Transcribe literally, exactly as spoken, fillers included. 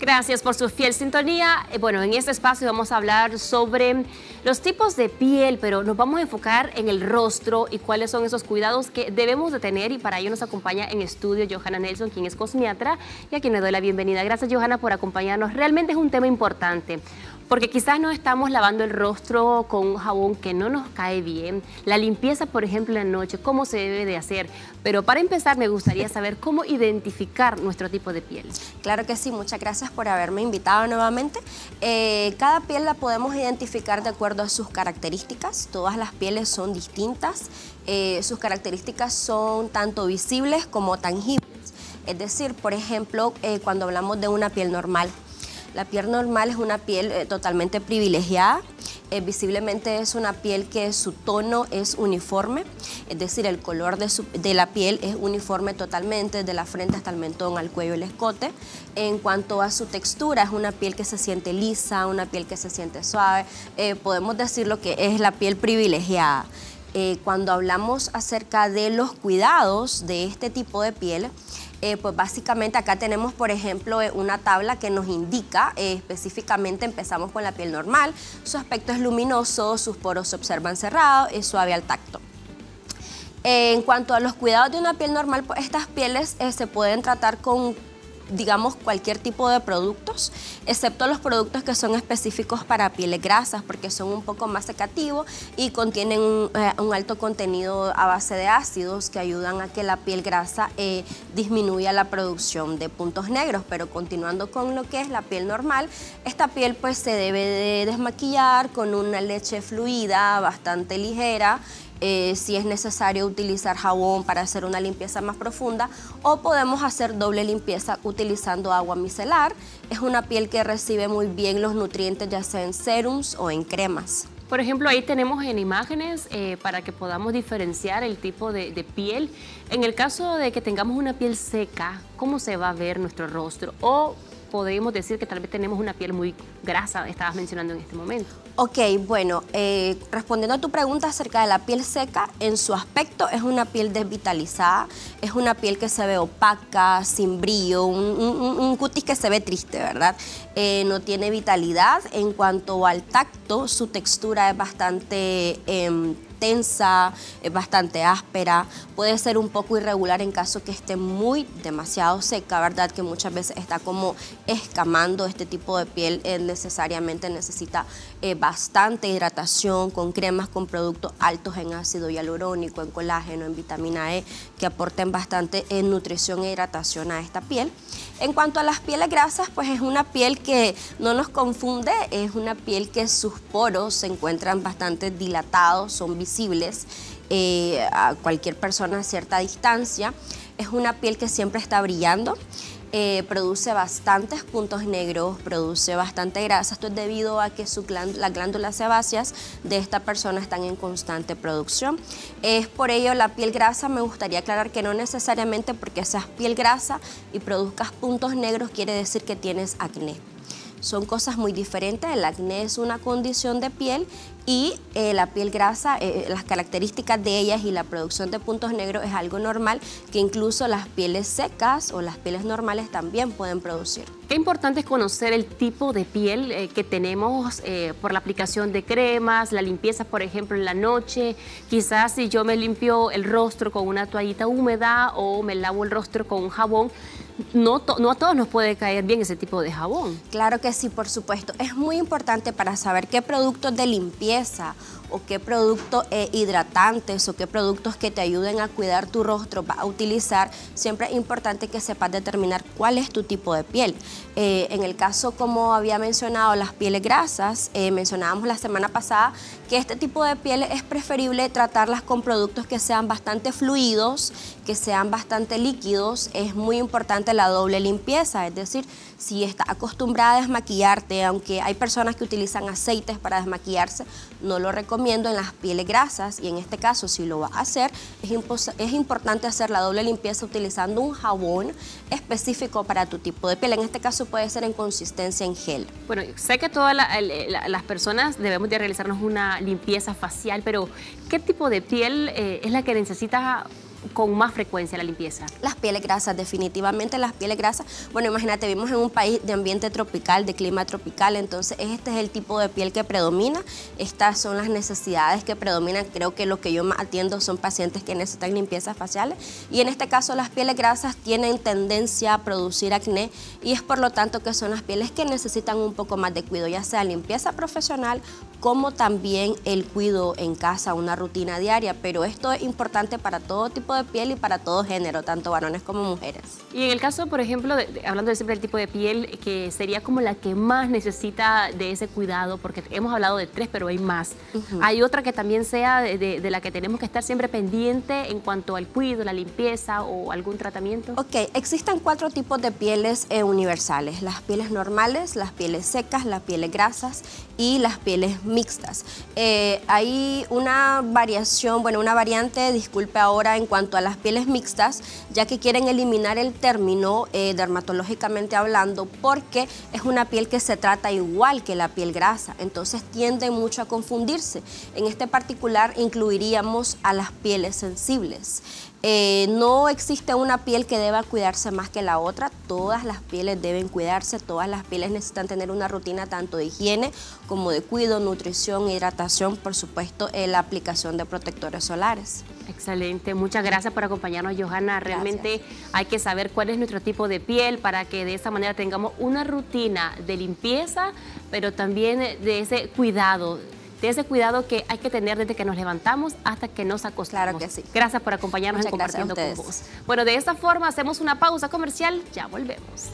Gracias por su fiel sintonía. Bueno, en este espacio vamos a hablar sobre los tipos de piel, pero nos vamos a enfocar en el rostro y cuáles son esos cuidados que debemos de tener, y para ello nos acompaña en estudio Johanna Nelson, quien es cosmiatra y a quien le doy la bienvenida. Gracias, Johanna, por acompañarnos. Realmente es un tema importante, porque quizás no estamos lavando el rostro con un jabón que no nos cae bien. La limpieza, por ejemplo, en la noche, ¿cómo se debe de hacer? Pero para empezar, me gustaría saber cómo identificar nuestro tipo de piel. Claro que sí, muchas gracias por haberme invitado nuevamente. Eh, cada piel la podemos identificar de acuerdo a sus características. Todas las pieles son distintas. Eh, sus características son tanto visibles como tangibles. Es decir, por ejemplo, eh, cuando hablamos de una piel normal, la piel normal es una piel eh, totalmente privilegiada, eh, visiblemente es una piel que su tono es uniforme, es decir, el color de, su, de la piel es uniforme totalmente, desde la frente hasta el mentón, al cuello y el escote. En cuanto a su textura, es una piel que se siente lisa, una piel que se siente suave, eh, podemos decir lo que es la piel privilegiada. Eh, cuando hablamos acerca de los cuidados de este tipo de piel, Eh, pues básicamente acá tenemos, por ejemplo, eh, una tabla que nos indica eh, específicamente. Empezamos con la piel normal, su aspecto es luminoso, sus poros se observan cerrados, es suave al tacto. Eh, en cuanto a los cuidados de una piel normal, pues estas pieles eh, se pueden tratar con, digamos, cualquier tipo de productos, excepto los productos que son específicos para pieles grasas, porque son un poco más secativos y contienen un, eh, un alto contenido a base de ácidos que ayudan a que la piel grasa eh, disminuya la producción de puntos negros. Pero continuando con lo que es la piel normal, esta piel pues se debe de desmaquillar con una leche fluida bastante ligera. Eh, si es necesario utilizar jabón para hacer una limpieza más profunda, o podemos hacer doble limpieza utilizando agua micelar. Es una piel que recibe muy bien los nutrientes, ya sea en serums o en cremas. Por ejemplo, ahí tenemos en imágenes eh, para que podamos diferenciar el tipo de, de piel. En el caso de que tengamos una piel seca, ¿cómo se va a ver nuestro rostro? O podemos decir que tal vez tenemos una piel muy grasa, estabas mencionando en este momento. Ok, bueno, eh, respondiendo a tu pregunta acerca de la piel seca, en su aspecto es una piel desvitalizada, es una piel que se ve opaca, sin brillo, un, un, un cutis que se ve triste, ¿verdad? Eh, no tiene vitalidad. En cuanto al tacto, su textura es bastante eh, tensa, es bastante áspera, puede ser un poco irregular en caso que esté muy demasiado seca, ¿verdad? Que muchas veces está como escamando. Este tipo de piel eh, necesariamente necesita eh, bastante hidratación con cremas, con productos altos en ácido hialurónico, en colágeno, en vitamina E, que aporten bastante eh, nutrición e hidratación a esta piel. En cuanto a las pieles grasas, pues es una piel que no nos confunde, es una piel que sus poros se encuentran bastante dilatados, son visibles eh, a cualquier persona a cierta distancia. Es una piel que siempre está brillando, eh, produce bastantes puntos negros, produce bastante grasa. Esto es debido a que su glánd- las glándulas sebáceas de esta persona están en constante producción. Es por ello la piel grasa. Me gustaría aclarar que no necesariamente porque seas piel grasa y produzcas puntos negros quiere decir que tienes acné. Son cosas muy diferentes. El acné es una condición de piel y eh, la piel grasa, eh, las características de ellas y la producción de puntos negros es algo normal que incluso las pieles secas o las pieles normales también pueden producir. Qué importante es conocer el tipo de piel eh, que tenemos eh, por la aplicación de cremas, la limpieza, por ejemplo, en la noche. Quizás si yo me limpio el rostro con una toallita húmeda o me lavo el rostro con un jabón, No, no a todos nos puede caer bien ese tipo de jabón. Claro que sí, por supuesto. Es muy importante para saber qué productos de limpieza o qué productos eh, hidratantes o qué productos que te ayuden a cuidar tu rostro va a utilizar. Siempre es importante que sepas determinar cuál es tu tipo de piel. Eh, en el caso, como había mencionado, las pieles grasas, eh, mencionábamos la semana pasada que este tipo de piel es preferible tratarlas con productos que sean bastante fluidos, que sean bastante líquidos. Es muy importante la doble limpieza, es decir, si estás acostumbrada a desmaquillarte, aunque hay personas que utilizan aceites para desmaquillarse, no lo recomiendo en las pieles grasas, y en este caso si lo vas a hacer es, es importante hacer la doble limpieza utilizando un jabón específico para tu tipo de piel. En este caso puede ser en consistencia en gel. Bueno, sé que todas la, la, las personas debemos de realizarnos una limpieza facial, pero ¿qué tipo de piel eh, es la que necesita con más frecuencia la limpieza? Las pieles grasas, definitivamente las pieles grasas. Bueno, imagínate, vivimos en un país de ambiente tropical, de clima tropical, entonces este es el tipo de piel que predomina, estas son las necesidades que predominan. Creo que lo que yo más atiendo son pacientes que necesitan limpiezas faciales, y en este caso las pieles grasas tienen tendencia a producir acné, y es por lo tanto que son las pieles que necesitan un poco más de cuidado, ya sea limpieza profesional como también el cuidado en casa, una rutina diaria, pero esto es importante para todo tipo de piel y para todo género, tanto varones como mujeres. Y en el caso, por ejemplo, de, de, hablando de siempre del tipo de piel, que sería como la que más necesita de ese cuidado, porque hemos hablado de tres, pero hay más. Uh-huh. ¿Hay otra que también sea de, de, de la que tenemos que estar siempre pendiente en cuanto al cuidado, la limpieza o algún tratamiento? Ok, existen cuatro tipos de pieles eh, universales, las pieles normales, las pieles secas, las pieles grasas y las pieles mixtas. Eh, hay una variación, bueno, una variante, disculpe ahora, en cuanto a las pieles mixtas, ya que quieren eliminar el término eh, dermatológicamente hablando, porque es una piel que se trata igual que la piel grasa, entonces tiende mucho a confundirse. En este particular incluiríamos a las pieles sensibles. Eh, no existe una piel que deba cuidarse más que la otra, todas las pieles deben cuidarse, todas las pieles necesitan tener una rutina tanto de higiene como de cuidado, nutrición, hidratación, por supuesto, eh, la aplicación de protectores solares. Excelente, muchas gracias por acompañarnos, Johanna. Realmente gracias. Hay que saber cuál es nuestro tipo de piel para que de esa manera tengamos una rutina de limpieza, pero también de ese cuidado. De ese cuidado que hay que tener desde que nos levantamos hasta que nos acostamos. Claro que sí. Gracias por acompañarnos y compartiendo con vos. Bueno, de esta forma hacemos una pausa comercial, ya volvemos.